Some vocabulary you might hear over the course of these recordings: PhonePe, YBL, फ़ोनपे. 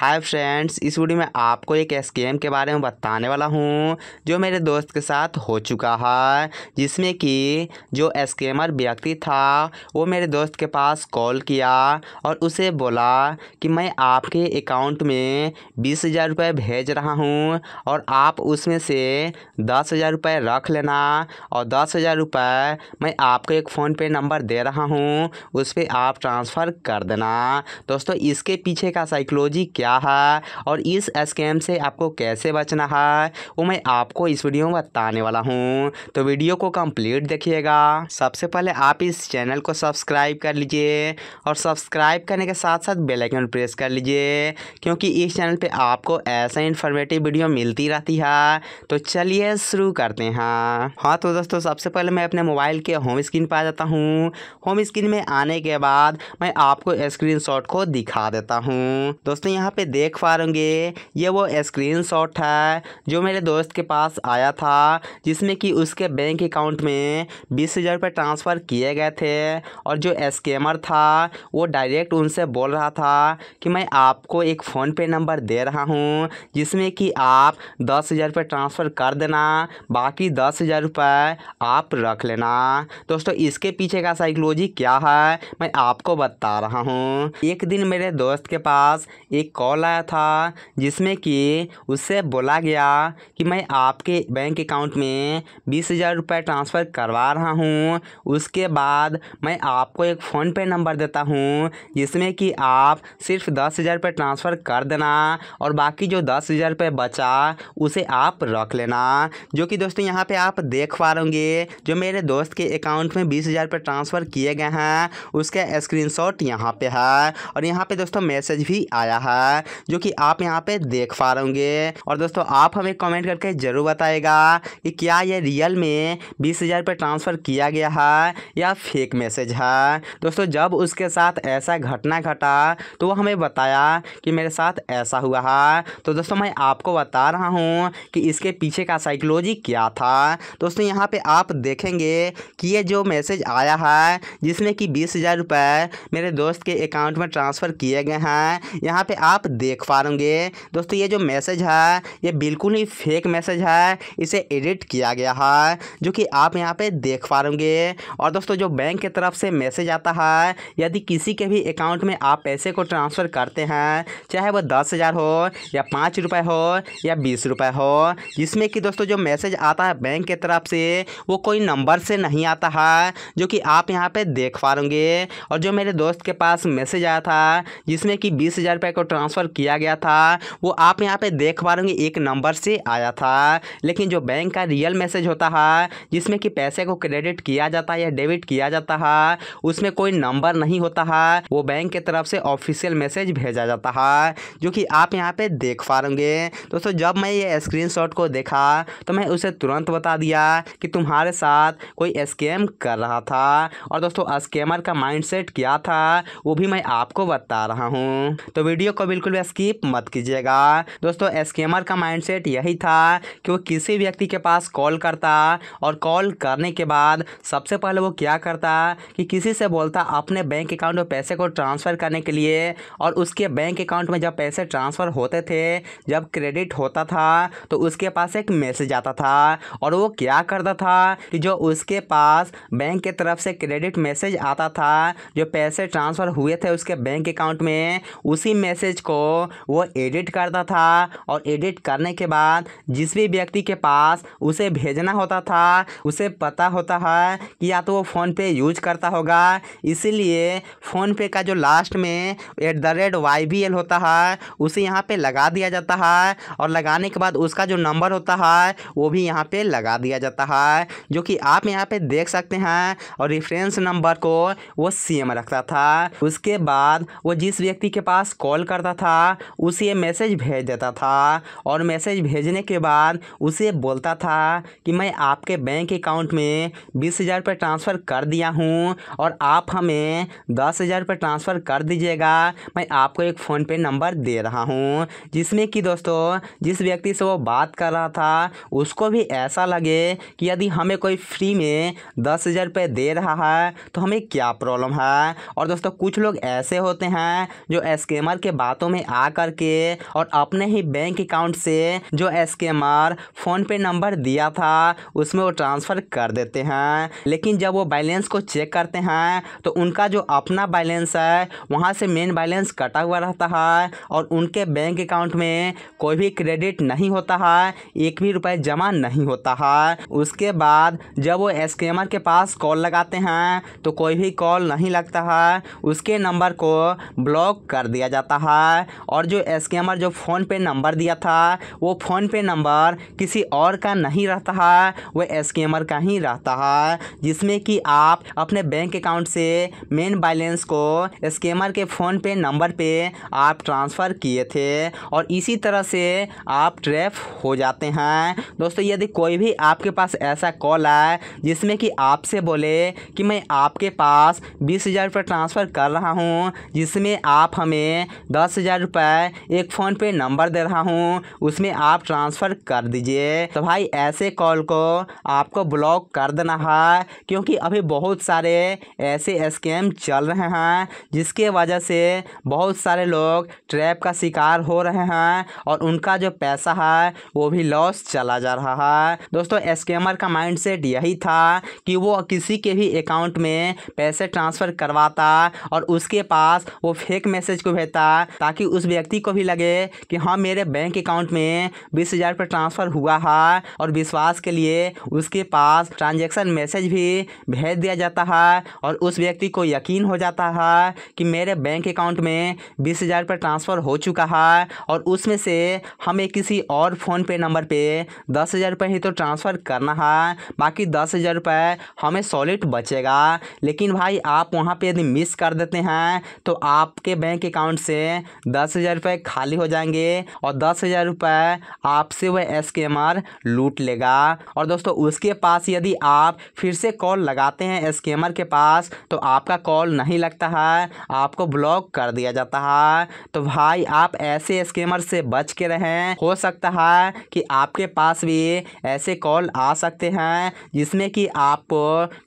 Hi friends, इस video में आपको एक स्कैम के बारे में बताने वाला हूं जो मेरे दोस्त के साथ हो चुका है, जिसमें कि जो स्कैमर व्यक्ति था वो मेरे दोस्त के पास कॉल किया और उसे बोला कि मैं आपके अकाउंट में 20,000 रुपये भेज रहा हूं और आप उसमें से 10,000 रुपये रख लेना और 10,000 रुपये मैं आपको एक फ़ोनपे नंबर दे रहा हूं, उस पर आप ट्रांसफ़र कर देना। दोस्तों, इसके पीछे का साइकोलॉजी क्या है और इस स्कैम से आपको कैसे बचना है वो मैं आपको इस वीडियो में बताने वाला हूं, तो वीडियो को कंप्लीट देखिएगा। सबसे पहले आप इस चैनल को सब्सक्राइब कर लीजिए और सब्सक्राइब करने के साथ साथ बेल आइकन प्रेस कर लीजिए, क्योंकि इस चैनल पे आपको ऐसा इन्फॉर्मेटिव वीडियो मिलती रहती है। तो चलिए शुरू करते हैं। हाँ तो दोस्तों, सबसे पहले मैं अपने मोबाइल के होम स्क्रीन पर आ जाता हूँ। होम स्क्रीन में आने के बाद मैं आपको स्क्रीनशॉट को दिखा देता हूँ। दोस्तों, यहाँ पे देख पा रहे होंगे ये वो स्क्रीनशॉट है जो मेरे दोस्त के पास आया था, जिसमें कि उसके बैंक अकाउंट में 20,000 रुपये ट्रांसफ़र किए गए थे और जो स्कैमर था वो डायरेक्ट उनसे बोल रहा था कि मैं आपको एक फ़ोनपे नंबर दे रहा हूँ जिसमें कि आप 10,000 रुपये ट्रांसफ़र कर देना, बाकी 10,000 रुपये आप रख लेना। दोस्तों, इसके पीछे का साइकोलॉजी क्या है मैं आपको बता रहा हूँ। एक दिन मेरे दोस्त के पास एक कॉल आया था जिसमें कि उससे बोला गया कि मैं आपके बैंक अकाउंट में 20,000 रुपये ट्रांसफ़र करवा रहा हूँ, उसके बाद मैं आपको एक फ़ोनपे नंबर देता हूँ जिसमें कि आप सिर्फ 10,000 रुपये ट्रांसफ़र कर देना और बाकी जो 10,000 रुपये बचा उसे आप रख लेना। जो कि दोस्तों यहाँ पे आप देख पा रहे होंगे जो मेरे दोस्त के अकाउंट में 20,000 रुपये ट्रांसफ़र किए गए हैं उसका स्क्रीनशॉट यहाँ पे है और यहाँ पे दोस्तों मैसेज भी आया है जो कि आप यहाँ पे देख पा रहे होंगे। और दोस्तों, आप हमें कमेंट करके ज़रूर बताएगा कि क्या ये रियल में 20,000 रुपये ट्रांसफ़र किया गया है या फेक मैसेज है। दोस्तों, जब उसके साथ ऐसा घटना घटा तो वो हमें बताया कि मेरे साथ ऐसा हुआ है। तो दोस्तों, मैं आपको बता रहा हूँ कि इसके पीछे का साइकोलॉजी क्या था। दोस्तों, यहाँ पे आप देखेंगे कि ये जो मैसेज आया है जिसमें कि 20,000 रुपये मेरे दोस्त के अकाउंट में ट्रांसफ़र किए गए हैं, यहाँ पे आप देख पा रहे होंगे। दोस्तों, ये जो मैसेज है ये बिल्कुल ही फेक मैसेज है, इसे एडिट किया गया है जो कि आप यहाँ पे देख पा रहे होंगे। और दोस्तों, जो बैंक की तरफ से मैसेज आता है यदि किसी के भी अकाउंट में आप पैसे को ट्रांसफ़र करते हैं, चाहे वो 10,000 हो या 5 रुपये हो या 20 रुपये हो, जिसमें कि दोस्तों जो मैसेज आता है बैंक की तरफ से वो कोई नंबर से नहीं आता है जो कि आप यहाँ पे देख पा रहे होंगे। और जो मेरे दोस्त के पास मैसेज आया था जिसमें कि 20,000 रुपये को ट्रांसफ़र किया गया था वो आप यहाँ पे देख पा रहे होंगे एक नंबर से आया था। लेकिन जो बैंक का रियल मैसेज होता है जिसमें कि पैसे को क्रेडिट किया जाता है या डेबिट किया जाता है उसमें कोई नंबर नहीं होता है, वो बैंक की तरफ से ऑफिशियल मैसेज भेजा जाता है जो कि आप यहाँ पे देख पा रहे होंगे। दोस्तों, जब मैं ये स्क्रीनशॉट को देखा तो मैं उसे तुरंत बता दिया कि तुम्हारे साथ कोई स्कैम कर रहा था। और दोस्तों, स्कैमर का माइंडसेट क्या था वो भी मैं आपको बता रहा हूँ, तो वीडियो को बिल्कुल भी स्किप मत कीजिएगा। दोस्तों, स्कैमर का माइंडसेट यही था कि वो किसी व्यक्ति के पास कॉल करता और कॉल करने के बाद सबसे पहले वो क्या करता कि किसी से बोलता अपने बैंक अकाउंट में पैसे को ट्रांसफ़र करने के लिए, और उसके बैंक अकाउंट में जब पैसे ट्रांसफ़र होते थे, जब क्रेडिट होता था तो उसके पास एक मैसेज आता था और वो क्या करता था कि जो उसके पास बैंक की तरफ से क्रेडिट मैसेज आता था, जो पैसे ट्रांसफ़र हुए थे उसके बैंक अकाउंट में, उसी मैसेज को वो एडिट करता था और एडिट करने के बाद जिस भी व्यक्ति के पास उसे भेजना होता था उसे पता होता है कि या तो वो फ़ोनपे यूज़ करता होगा, इसीलिए फ़ोनपे का जो लास्ट में @YBL होता है उसे यहाँ पे लगा दिया जाता है और लगाने के बाद उसका जो नंबर होता है वो भी यहाँ पे लगा दिया जाता है जो कि आप यहाँ पे देख सकते हैं। और रेफरेंस नंबर को वो सेम रखता था। उसके बाद वो जिस व्यक्ति के पास कॉल करता था उसे मैसेज भेज देता था और मैसेज भेजने के बाद उसे बोलता था कि मैं आपके बैंक अकाउंट में 20,000 रुपये ट्रांसफ़र कर दिया हूँ और आप हमें 10,000 रुपये ट्रांसफ़र कर दीजिएगा, मैं आपको एक फ़ोनपे नंबर दे रहा हूँ। जिसमें कि दोस्तों जिस व्यक्ति से वो बात कर रहा था उसको भी ऐसा लगे कि यदि हमें कोई फ्री में 10,000 रुपये दे रहा है तो हमें क्या प्रॉब्लम है। और दोस्तों, कुछ लोग ऐसे होते हैं जो स्कैमर के बातों में आकर के और अपने ही बैंक अकाउंट से जो स्कैमर फोन पे नंबर दिया था उसमें वो ट्रांसफ़र कर देते हैं। लेकिन जब वो बैलेंस को चेक करते हैं तो उनका जो अपना बैलेंस है वहाँ से मेन बैलेंस कटा हुआ रहता है और उनके बैंक अकाउंट में कोई भी क्रेडिट नहीं होता है, एक भी रुपये जमा नहीं होता है। उसके बाद जब वो स्कैमर के पास कॉल लगाते हैं तो कोई भी कॉल नहीं लगता है, उसके नंबर को ब्लॉक कर दिया जाता है और जो स्कैमर जो फ़ोन पे नंबर दिया था वो फ़ोन पे नंबर किसी और का नहीं रहता है, वो स्कैमर का ही रहता है, जिसमें कि आप अपने बैंक अकाउंट से मेन बैलेंस को स्कैमर के फ़ोन पे नंबर पे आप ट्रांसफ़र किए थे और इसी तरह से आप ट्रैप हो जाते हैं। दोस्तों यदि कोई भी आपके पास ऐसा कॉल आए जिसमें कि आपसे बोले कि मैं आपके पास 20,000 रुपये ट्रांसफ़र कर रहा हूँ, जिसमें आप हमें 10,000 रुपये एक फ़ोन पे नंबर दे रहा हूँ, उसमें आप ट्रांसफ़र कर दीजिए, तो भाई ऐसे कॉल को आपको ब्लॉक कर देना है, क्योंकि अभी बहुत सारे ऐसे स्कैम चल रहे हैं जिसके वजह से बहुत सारे लोग ट्रैप का शिकार हो रहे हैं और उनका जो पैसा है वो भी लॉस चला जा रहा है। दोस्तों स्कैमर का माइंडसेट यही था कि वो किसी के भी अकाउंट में पैसे ट्रांसफ़र करवाता और उसके पास वो फेक मैसेज को भेजता ताकि उस व्यक्ति को भी लगे कि हाँ मेरे बैंक अकाउंट में 20,000 रुपये ट्रांसफ़र हुआ है, और विश्वास के लिए उसके पास ट्रांजैक्शन मैसेज भी भेज दिया जाता है और उस व्यक्ति को यकीन हो जाता है कि मेरे बैंक अकाउंट में 20,000 रुपये ट्रांसफ़र हो चुका है और उसमें से हमें किसी और फ़ोन पे नंबर पे 10,000 रुपये ही तो ट्रांसफ़र करना है, बाकी 10,000 रुपये हमें सॉलिड बचेगा। लेकिन भाई आप वहाँ पे यदि मिस कर देते हैं तो आपके बैंक अकाउंट से 10,000 रुपये खाली हो जाएंगे और 10,000 रुपये आपसे वह स्कैमर लूट लेगा। और दोस्तों उसके पास यदि आप फिर से कॉल लगाते हैं स्कैमर के पास तो आपका कॉल नहीं लगता है, आपको ब्लॉक कर दिया जाता है। तो भाई आप ऐसे स्कैमर से बच के रहें, हो सकता है कि आपके पास भी ऐसे कॉल आ सकते हैं जिसमें कि आपको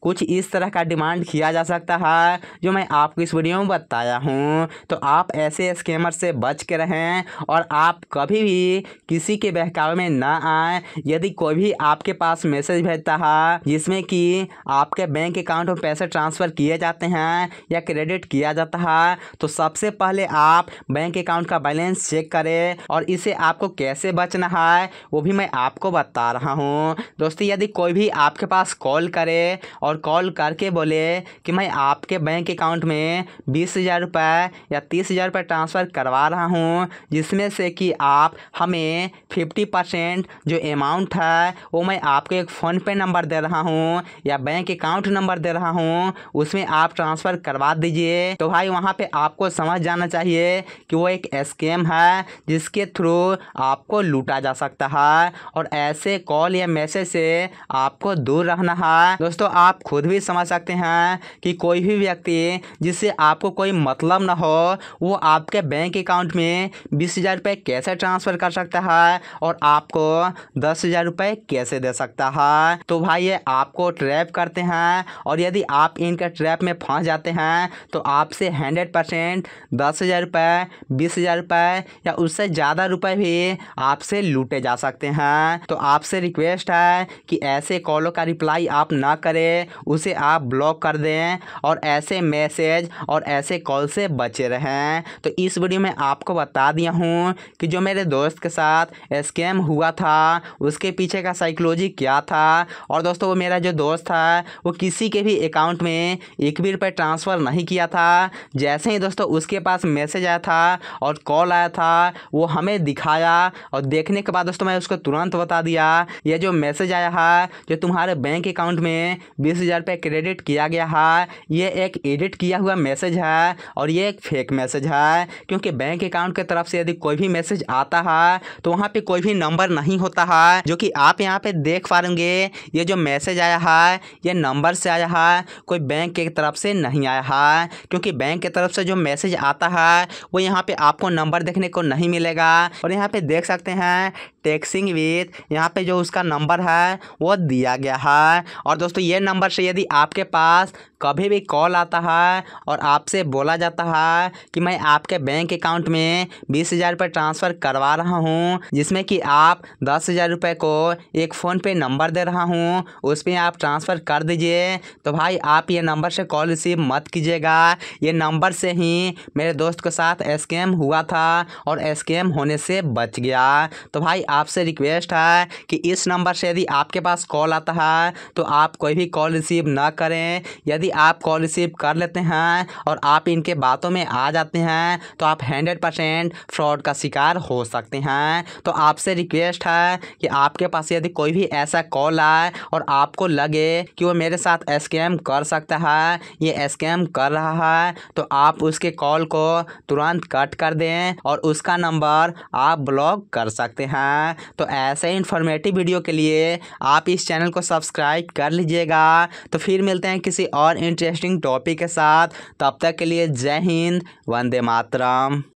कुछ इस तरह का डिमांड किया जा सकता है जो मैं आपको इस वीडियो में बताया हूँ। तो आप ऐसे स्कैमर से बच के रहें और आप कभी भी किसी के बहकावे में ना आए। यदि कोई भी आपके पास मैसेज भेजता है जिसमें कि आपके बैंक अकाउंट में पैसे ट्रांसफ़र किए जाते हैं या क्रेडिट किया जाता है तो सबसे पहले आप बैंक अकाउंट का बैलेंस चेक करें और इसे आपको कैसे बचना है वो भी मैं आपको बता रहा हूँ। दोस्तों यदि कोई भी आपके पास कॉल करे और कॉल करके बोले कि मैं आपके बैंक अकाउंट में 20,000 रुपये या 30,000 रुपये ट्रांसफ़र करवा रहा हूँ, जिसमें से कि आप हमें 50% जो अमाउंट है वो मैं आपको एक फ़ोन पे नंबर दे रहा हूँ या बैंक अकाउंट नंबर दे रहा हूँ, उसमें आप ट्रांसफ़र करवा दीजिए। तो भाई वहाँ पे आपको समझ जाना चाहिए कि वो एक स्कैम है जिसके थ्रू आपको लूटा जा सकता है और ऐसे कॉल या मैसेज से आपको दूर रहना है। दोस्तों आप खुद भी समझ सकते हैं कि कोई भी व्यक्ति जिससे आपको कोई मतलब ना हो वो आपके बैंक अकाउंट में 20,000 रुपये कैसे ट्रांसफ़र कर सकता है और आपको 10,000 रुपये कैसे दे सकता है। तो भाई ये आपको ट्रैप करते हैं और यदि आप इनके ट्रैप में फंस जाते हैं तो आपसे 100% 10,000 रुपये 20,000 रुपये या उससे ज़्यादा रुपये भी आपसे लूटे जा सकते हैं। तो आपसे रिक्वेस्ट है कि ऐसे कॉलों का रिप्लाई आप ना करें, उसे आप ब्लॉक कर दें और ऐसे मैसेज और ऐसे कॉल से बचे रहें। तो इस वीडियो में आपको बता दिया हूँ कि जो मेरे दोस्त के साथ स्कैम हुआ था उसके पीछे का साइकोलॉजी क्या था। और दोस्तों वो मेरा जो दोस्त था वो किसी के भी अकाउंट में एक भी रुपये ट्रांसफ़र नहीं किया था। जैसे ही दोस्तों उसके पास मैसेज आया था और कॉल आया था वो हमें दिखाया और देखने के बाद दोस्तों मैं उसको तुरंत बता दिया ये जो मैसेज आया है जो तुम्हारे बैंक अकाउंट में 20,000 रुपये क्रेडिट किया गया है ये एक एडिट किया हुआ मैसेज है और ये एक फेक मैसेज है, क्योंकि बैंक अकाउंट की तरफ से यदि कोई भी मैसेज आता है तो वहाँ पे कोई भी नंबर नहीं होता है, जो कि आप यहाँ पे देख पाएंगे ये जो मैसेज आया है ये नंबर से आया है, कोई बैंक की तरफ से नहीं आया है, क्योंकि बैंक की तरफ से जो मैसेज आता है वो यहाँ पे आपको नंबर देखने को नहीं मिलेगा। और यहाँ पे देख सकते हैं टेक्सिंग विथ, यहाँ पे जो उसका नंबर है वो दिया गया है। और दोस्तों ये नंबर से यदि आपके पास कभी भी कॉल आता है और आपसे बोला जाता है कि मैं आपके बैंक बैंक अकाउंट में 20,000 रुपये ट्रांसफ़र करवा रहा हूँ, जिसमें कि आप 10,000 रुपये को एक फ़ोनपे नंबर दे रहा हूँ, उस पर आप ट्रांसफ़र कर दीजिए। तो भाई आप ये नंबर से कॉल रिसीव मत कीजिएगा, ये नंबर से ही मेरे दोस्त के साथ स्कैम हुआ था और स्कैम होने से बच गया। तो भाई आपसे रिक्वेस्ट है कि इस नंबर से यदि आपके पास कॉल आता है तो आप कोई भी कॉल रिसीव ना करें। यदि आप कॉल रिसीव कर लेते हैं और आप इनके बातों में आ जाते हैं तो आप 100% फ्रॉड का शिकार हो सकते हैं। तो आपसे रिक्वेस्ट है कि आपके पास यदि कोई भी ऐसा कॉल आए और आपको लगे कि वो मेरे साथ स्कैम कर सकता है, ये स्कैम कर रहा है, तो आप उसके कॉल को तुरंत कट कर दें और उसका नंबर आप ब्लॉक कर सकते हैं। तो ऐसे इन्फॉर्मेटिव वीडियो के लिए आप इस चैनल को सब्सक्राइब कर लीजिएगा। तो फिर मिलते हैं किसी और इंटरेस्टिंग टॉपिक के साथ, तब तक के लिए जय हिंद, वंदे मातरम।